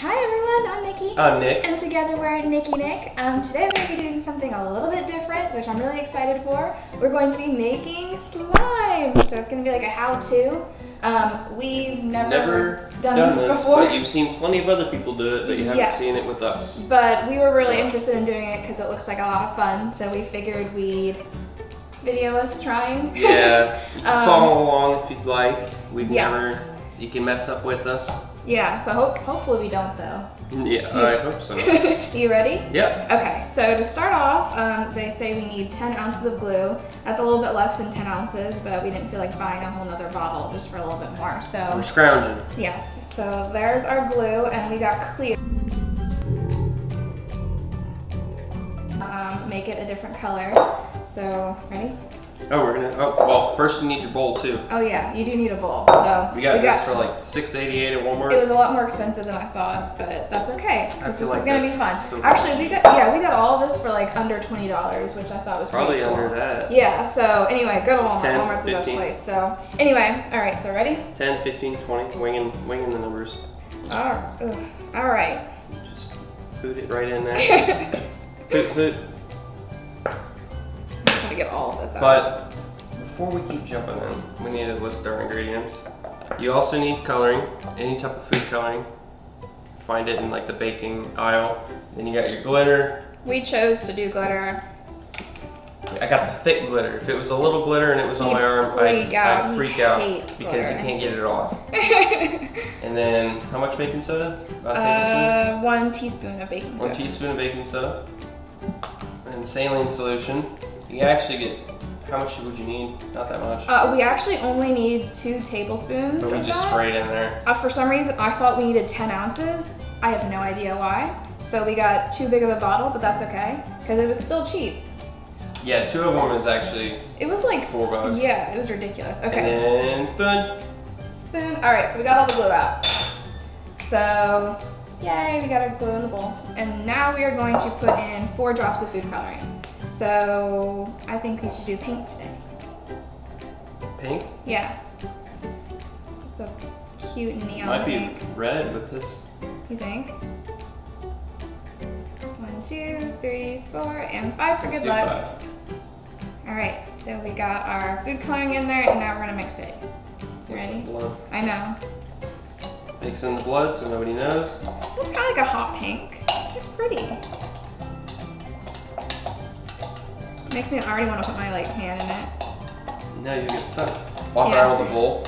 Hi everyone, I'm Nikki. I'm Nick. And together we're Nikki Nick. Today we're going to be doing something a little bit different, which I'm really excited for. We're going to be making slime. So it's going to be like a how-to. We've never done this before. But you've seen plenty of other people do it, but you haven't seen it with us. But we were really interested in doing it because it looks like a lot of fun. So we figured we'd video us trying. Yeah, follow along if you'd like. We've never, you can mess up with us. Yeah, so hopefully we don't though. Yeah, I hope so. You ready? Yeah. Okay, so to start off, they say we need 10 ounces of glue. That's a little bit less than 10 ounces, but we didn't feel like buying a whole nother bottle just for a little bit more, so. We're scrounging. Yes, so there's our glue, and we got clear. Make it a different color, so ready? Oh, we're gonna, well, first you need your bowl too. Oh yeah, you do need a bowl, so. We got this for like $6.88 at Walmart. It was a lot more expensive than I thought, but that's okay, because this is gonna be fun. So actually, we got all this for like under $20, which I thought was pretty cool. Probably under that. Yeah, so anyway, go to Walmart. Walmart's the best place, so. Anyway, all right, so ready? 10, 15, 20, winging the numbers. All right. Just boot it right in there. Boot. Get all of this out. But before we keep jumping in, we need to list our ingredients. You also need coloring, any type of food coloring. Find it in like the baking aisle. Then you got your glitter. We chose to do glitter. I got the thick glitter. If it was a little glitter and it was on my arm, I'd freak out because you can't get it off. And then how much baking soda? About tablespoon? 1 teaspoon of baking soda. 1 teaspoon of baking soda. And saline solution. You actually get, how much would you need? Not that much. We actually only need 2 tablespoons. But we just sprayed in there. For some reason, I thought we needed 10 ounces. I have no idea why. So we got too big of a bottle, but that's okay, because it was still cheap. Yeah, 2 of them is actually $4. Yeah, it was ridiculous. Okay. And then spoon. All right, so we got all the glue out. So, yay, we got our glue in the bowl. And now we are going to put in 4 drops of food coloring. So, I think we should do pink today. Pink? Yeah. It's a cute neon pink. Might be red with this. You think? 1, 2, 3, 4, and 5 for good luck. All right, so we got our food coloring in there, and now we're gonna mix it. You ready? I know. Mix in the blood so nobody knows. It's kind of like a hot pink. It's pretty. Makes me already want to put my like hand in it. No, you get stuck. Walk around with a bowl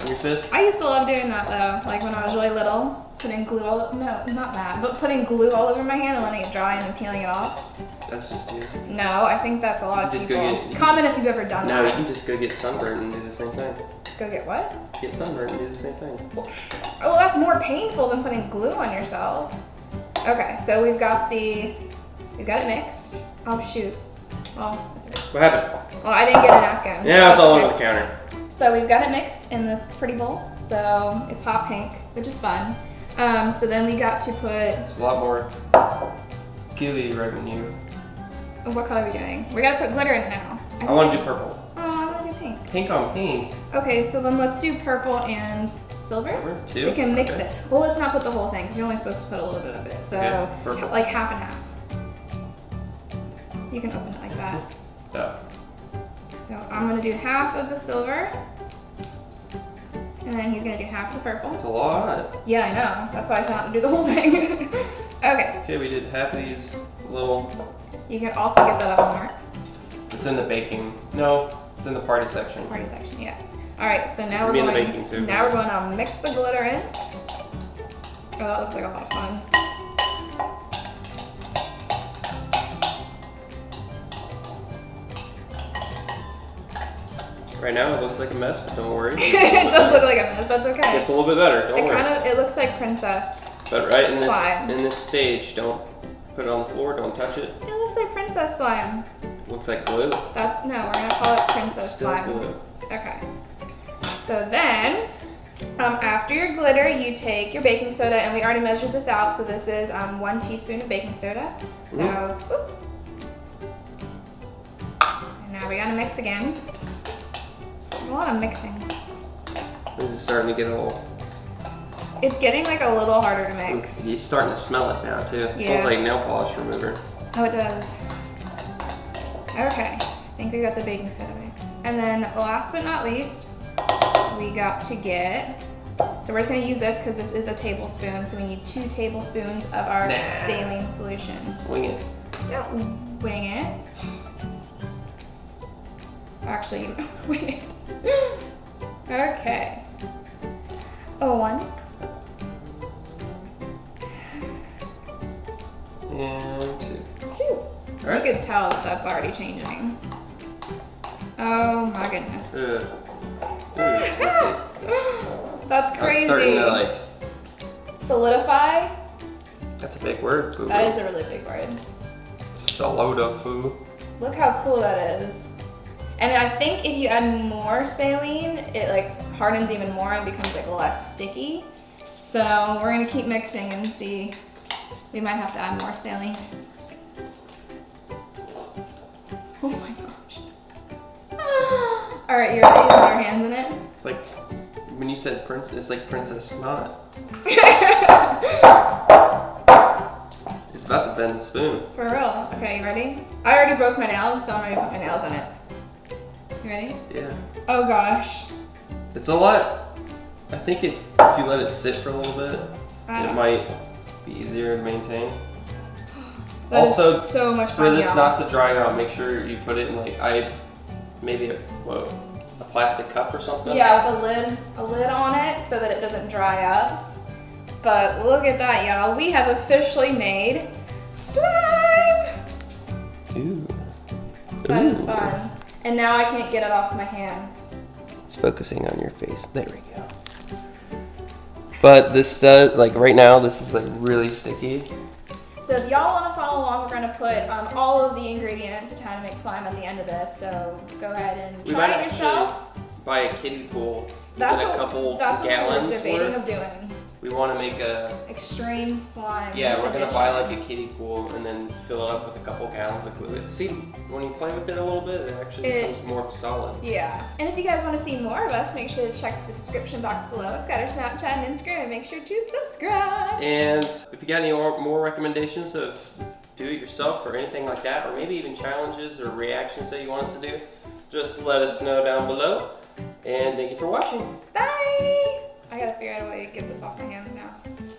on your fist. I used to love doing that though, like when I was really little, putting glue all over my hand and letting it dry and then peeling it off. That's just you. No, I think that's a lot of people. Comment if you've ever done that. No, you can just go get sunburned and do the same thing. Go get what? Get sunburned and do the same thing. Well, that's more painful than putting glue on yourself. Okay, so we've got it mixed. Oh shoot. Oh, that's okay. What happened? Well, I didn't get a napkin. Yeah, it's all over the counter. So we've got it mixed in this pretty bowl. So it's hot pink, which is fun. So then we got to put... There's a lot more. It's gooey right when you... What color are we doing? We got to put glitter in it now. I want to do purple. Oh, I want to do pink. Pink on pink? Okay, so then let's do purple and silver. Silver, too? We can mix it. Well, let's not put the whole thing, because you're only supposed to put a little bit of it. So, okay, like half and half. You can open it like that. Yeah. So I'm gonna do half of the silver, and then he's gonna do half the purple. That's a lot. Yeah, I know. That's why I thought I'd do the whole thing. Okay. Okay, we did half of these little. You can also get that at Walmart. It's in the baking. No, it's in the party section. Party section, yeah. All right, so now we're going. In the baking too. Now we're going to mix the glitter in. Oh, that looks like a lot of fun. Right now it looks like a mess, but don't worry. It does look like a mess, that's okay. It's a little bit better, don't worry. It looks like princess. But right in this stage, don't put it on the floor, don't touch it. It looks like princess slime. It looks like glue. No, we're gonna call it princess slime. Glue. Okay. So then, after your glitter, you take your baking soda, and we already measured this out, so this is 1 teaspoon of baking soda. So, And now we gotta mix again. A lot of mixing. This is starting to get a little It's getting like a little harder to mix. You're starting to smell it now too. It smells like nail polish remover. Oh, it does. Okay, I think we got the baking soda mix. And then last but not least, we got to get, so we're just gonna use this because this is a tablespoon, so we need 2 tablespoons of our saline solution. Wing it. Don't wing it. Actually, you know, wing it. Okay. Oh, one. And two. All right. You could tell that that's already changing. Oh my goodness. That's crazy. That's starting to like... Solidify? That's a big word. Boo-boo. That is a really big word. Solidify. Look how cool that is. And I think if you add more saline, it like hardens even more and becomes like less sticky. So we're gonna keep mixing and see. We might have to add more saline. Oh my gosh. All right, you ready to put your hands in it? It's like, when you said princess, it's like Princess Snot. It's about to bend the spoon. For real. Okay, you ready? I already broke my nails, so I'm ready to put my nails in it. You ready? Yeah. Oh gosh. It's a lot. I think if you let it sit for a little bit, it might be easier to maintain. That also, is so much fun, for this not to dry out, make sure you put it in like maybe a plastic cup or something. Yeah, with a lid on it so that it doesn't dry up. But look at that, y'all. We have officially made slime. Ooh. That is fun. And now I can't get it off my hands. It's focusing on your face. There we go. But this does, like right now, this is like really sticky. So if y'all want to follow along, we're going to put all of the ingredients to how to make slime at the end of this. So go ahead and try it yourself. Buy a kiddie pool. That's what, that's what we were debating of doing. We want to make a extreme slime. Yeah, we're going to buy like a kiddie pool and then fill it up with a couple gallons of glue. See, when you play with it a little bit, it actually becomes more solid. Yeah. And if you guys want to see more of us, make sure to check the description box below. It's got our Snapchat and Instagram, and make sure to subscribe. And if you got any more recommendations of do-it-yourself or anything like that, or maybe even challenges or reactions that you want us to do, just let us know down below. And thank you for watching. Bye. I gotta figure out a way to get this off my hands now.